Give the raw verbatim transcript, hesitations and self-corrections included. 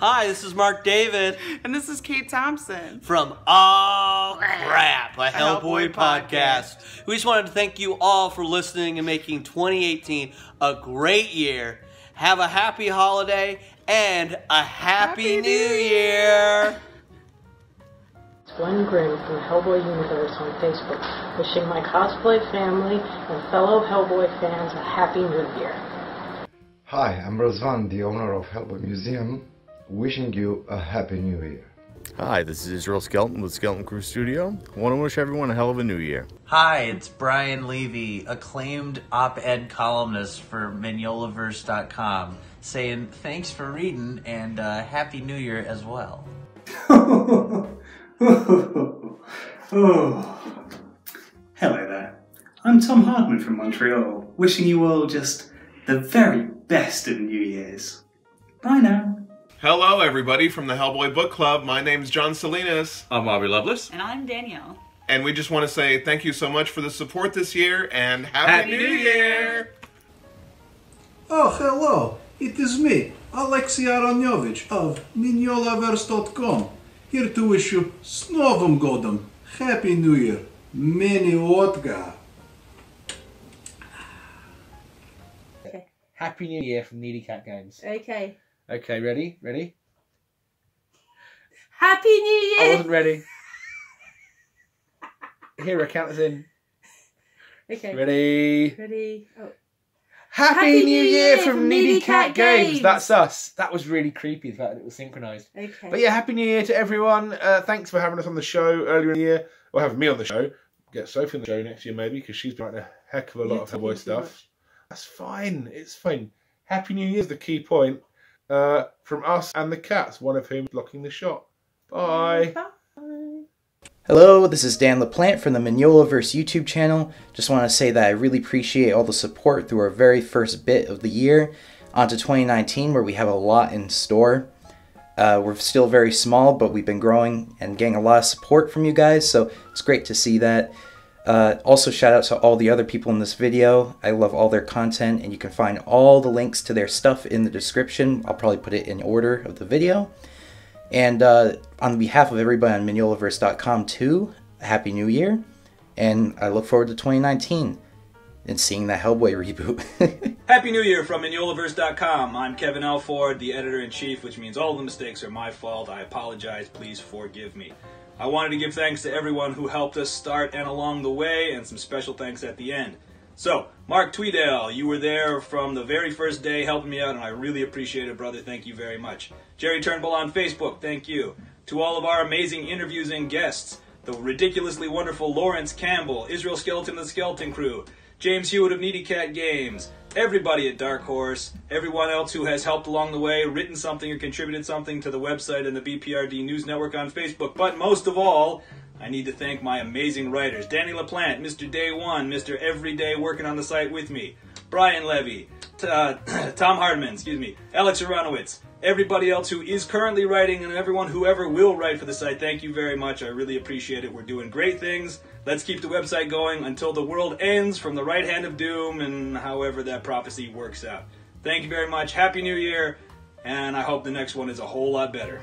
Hi, this is Mark David. And this is Kate Thompson. From Oh Crap, a Hellboy, a Hellboy podcast. podcast. We just wanted to thank you all for listening and making twenty eighteen a great year. Have a happy holiday and a happy, happy new year. Glenn Grimm from Hellboy Universe on Facebook, wishing my cosplay family and fellow Hellboy fans a happy new year. Hi, I'm Razvan, the owner of Hellboy Museum, wishing you a happy new year. Hi, this is Israel Skelton with Skelton Crew Studio. I want to wish everyone a hell of a new year. Hi, it's Brian Levy, acclaimed op-ed columnist for Mignolaverse dot com, saying thanks for reading and uh, happy new year as well. Oh. Oh. Hello there. I'm Tom Hardman from Montreal, wishing you all just the very best of New Year's. Bye now. Hello everybody from the Hellboy Book Club. My name's John Salinas. I'm Bobby Lovelace. And I'm Danielle. And we just want to say thank you so much for the support this year and Happy, Happy New, New Year. Year! Oh, hello. It is me, Alexey Aronovich of Mignolaverse dot com. Here to wish you Snovum Godum, Happy New Year, many vodka. Okay. Happy New Year from Needy Cat Games. Okay. Okay, ready? Ready? Happy New Year! I wasn't ready. Here, I count us in. Okay. Ready? Ready. Oh. Happy, Happy New Year, Year from Needy Cat, Cat Games. Games. That's us. That was really creepy, the fact that it was synchronised. Okay. But yeah, Happy New Year to everyone. Uh, thanks for having us on the show earlier in the year. Or having me on the show. Get Sophie on the show next year maybe, because she's been writing a heck of a lot yeah, of Hellboy stuff. That's fine. It's fine. Happy New Year is the key point. Uh, from us and the cats, one of whom is blocking the shot. Bye. Bye. Hello, this is Dan LaPlante from the Mignolaverse YouTube channel. Just want to say that I really appreciate all the support through our very first bit of the year. On to twenty nineteen, where we have a lot in store. Uh, we're still very small, but we've been growing and getting a lot of support from you guys, so it's great to see that. Uh, also, shout out to all the other people in this video. I love all their content, and you can find all the links to their stuff in the description. I'll probably put it in order of the video. And uh, on behalf of everybody on Mignolaverse dot com too, Happy New Year, and I look forward to twenty nineteen and seeing that Hellboy reboot. Happy New Year from Mignolaverse dot com. I'm Kevin L. Ford, the editor-in-chief, which means all the mistakes are my fault. I apologize. Please forgive me. I wanted to give thanks to everyone who helped us start and along the way, and some special thanks at the end. So, Mark Tweedale, you were there from the very first day helping me out, and I really appreciate it, brother. Thank you very much. Jerry Turnbull on Facebook, thank you. To all of our amazing interviews and guests, the ridiculously wonderful Lawrence Campbell, Israel Skelton of the Skelton Crew, James Hewitt of Needy Cat Games, everybody at Dark Horse, everyone else who has helped along the way, written something or contributed something to the website and the B P R D News Network on Facebook. But most of all, I need to thank my amazing writers. Danny LaPlante, Mister Day One, Mister Every Day working on the site with me. Brian Levy, t uh, Tom Hardman, excuse me, Alex Aronowitz, everybody else who is currently writing and everyone who ever will write for the site. Thank you very much. I really appreciate it. We're doing great things. Let's keep the website going until the world ends from the right hand of doom and however that prophecy works out. Thank you very much. Happy New Year, and I hope the next one is a whole lot better.